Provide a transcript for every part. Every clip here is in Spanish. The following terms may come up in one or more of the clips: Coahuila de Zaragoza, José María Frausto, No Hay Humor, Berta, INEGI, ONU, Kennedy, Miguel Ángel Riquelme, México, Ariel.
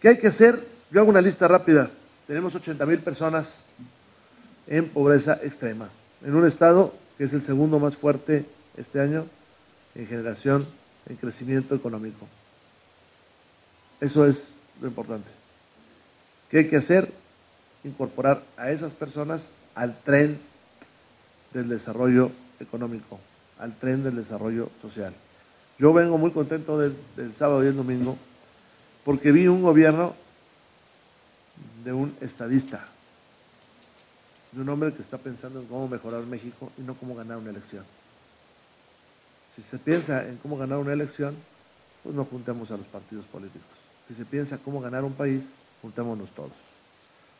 ¿Qué hay que hacer? Yo hago una lista rápida. Tenemos 80,000 personas en pobreza extrema, en un estado que es el segundo más fuerte este año en generación, en crecimiento económico. Eso es lo importante. ¿Qué hay que hacer? Incorporar a esas personas al tren del desarrollo económico, al tren del desarrollo social. Yo vengo muy contento del sábado y el domingo porque vi un gobierno de un estadista, de un hombre que está pensando en cómo mejorar México y no cómo ganar una elección. Si se piensa en cómo ganar una elección, pues no juntemos a los partidos políticos. Si se piensa cómo ganar un país, juntémonos todos.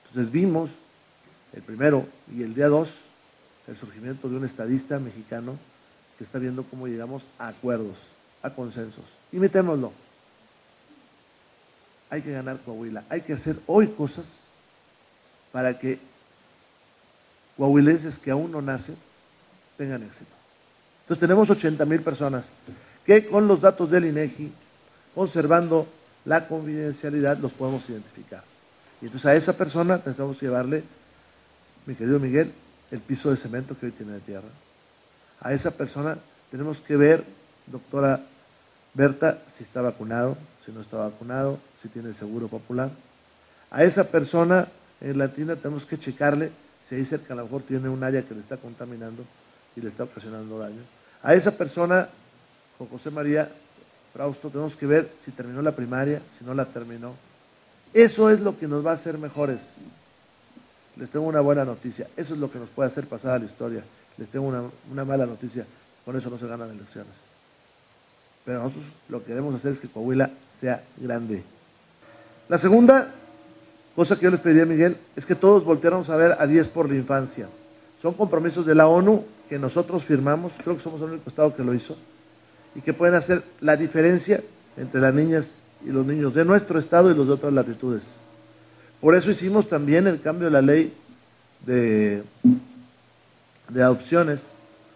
Entonces vimos el primero y el día 2 el surgimiento de un estadista mexicano que está viendo cómo llegamos a acuerdos, a consensos. Imitémoslo. Hay que ganar Coahuila, hay que hacer hoy cosas para que coahuilenses que aún no nacen tengan éxito. Entonces tenemos 80,000 personas que con los datos del INEGI, conservando la confidencialidad, los podemos identificar. Y entonces a esa persona tenemos que llevarle, mi querido Miguel, el piso de cemento que hoy tiene de tierra. A esa persona tenemos que ver, doctora Berta, si está vacunado, si no está vacunado, si tiene seguro popular. A esa persona en la tienda tenemos que checarle si ahí cerca a lo mejor tiene un área que le está contaminando y le está ocasionando daño. A esa persona, con José María Frausto, tenemos que ver si terminó la primaria, si no la terminó. Eso es lo que nos va a hacer mejores. Les tengo una buena noticia, eso es lo que nos puede hacer pasar a la historia. Les tengo una mala noticia, con eso no se ganan elecciones. Pero nosotros lo que debemos hacer es que Coahuila sea grande. La segunda cosa que yo les pediría, Miguel, es que todos volteáramos a ver a 10 por la infancia. Son compromisos de la ONU que nosotros firmamos, creo que somos el único estado que lo hizo, y que pueden hacer la diferencia entre las niñas y los niños de nuestro estado y los de otras latitudes. Por eso hicimos también el cambio de la ley de adopciones,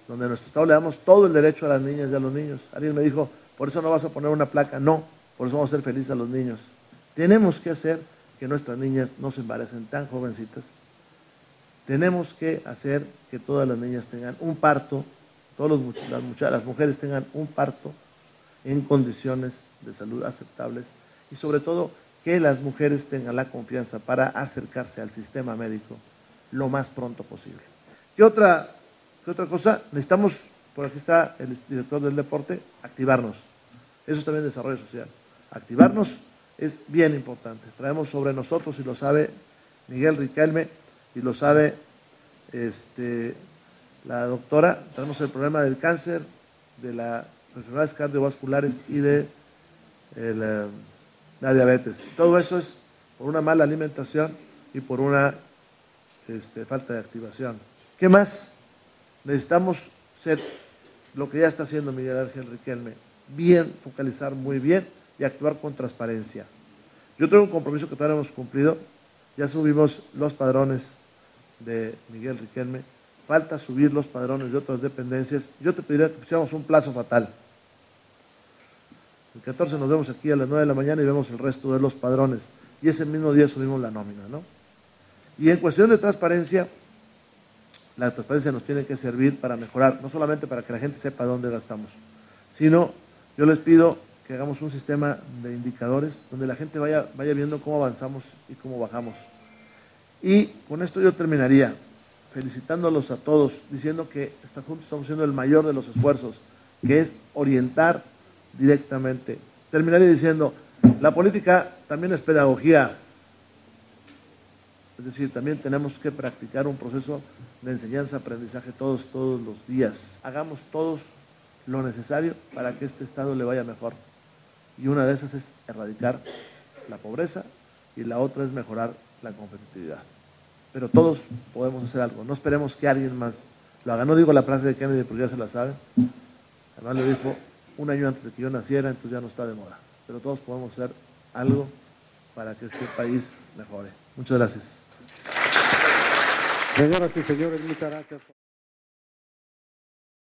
donde en nuestro estado le damos todo el derecho a las niñas y a los niños. Ariel me dijo, por eso no vas a poner una placa. No, por eso vamos a hacer feliz a los niños. Tenemos que hacer que nuestras niñas no se embaracen tan jovencitas. Tenemos que hacer que todas las niñas tengan un parto, todas las mujeres tengan un parto en condiciones de salud aceptables y sobre todo que las mujeres tengan la confianza para acercarse al sistema médico lo más pronto posible. ¿Qué otra cosa? Necesitamos, por aquí está el director del deporte, activarnos. Eso es también desarrollo social. Activarnos es bien importante. Traemos sobre nosotros, y lo sabe Miguel Riquelme, y lo sabe la doctora, traemos el problema del cáncer, de las enfermedades cardiovasculares y de la diabetes. Todo eso es por una mala alimentación y por una falta de activación. ¿Qué más? Necesitamos ser lo que ya está haciendo Miguel Ángel Riquelme, bien, focalizar muy bien y actuar con transparencia. Yo tengo un compromiso que todavía no hemos cumplido, ya subimos los padrones de Miguel Riquelme, falta subir los padrones de otras dependencias. Yo te pediría que pusiéramos un plazo fatal. El 14 nos vemos aquí a las 9 de la mañana y vemos el resto de los padrones. Y ese mismo día subimos la nómina, ¿no? Y en cuestión de transparencia, la transparencia nos tiene que servir para mejorar, no solamente para que la gente sepa dónde gastamos, sino yo les pido que hagamos un sistema de indicadores donde la gente vaya viendo cómo avanzamos y cómo bajamos. Y con esto yo terminaría felicitándolos a todos, diciendo que juntos estamos haciendo el mayor de los esfuerzos, que es orientar directamente. Terminaré diciendo, la política también es pedagogía, es decir, también tenemos que practicar un proceso de enseñanza-aprendizaje todos los días. Hagamos todos lo necesario para que este estado le vaya mejor, y una de esas es erradicar la pobreza y la otra es mejorar la competitividad, pero todos podemos hacer algo, no esperemos que alguien más lo haga. No digo la frase de Kennedy porque ya se la sabe, además lo dijo un año antes de que yo naciera, entonces ya no está de moda. Pero todos podemos hacer algo para que este país mejore. Muchas gracias. Señoras y señores, muchas gracias.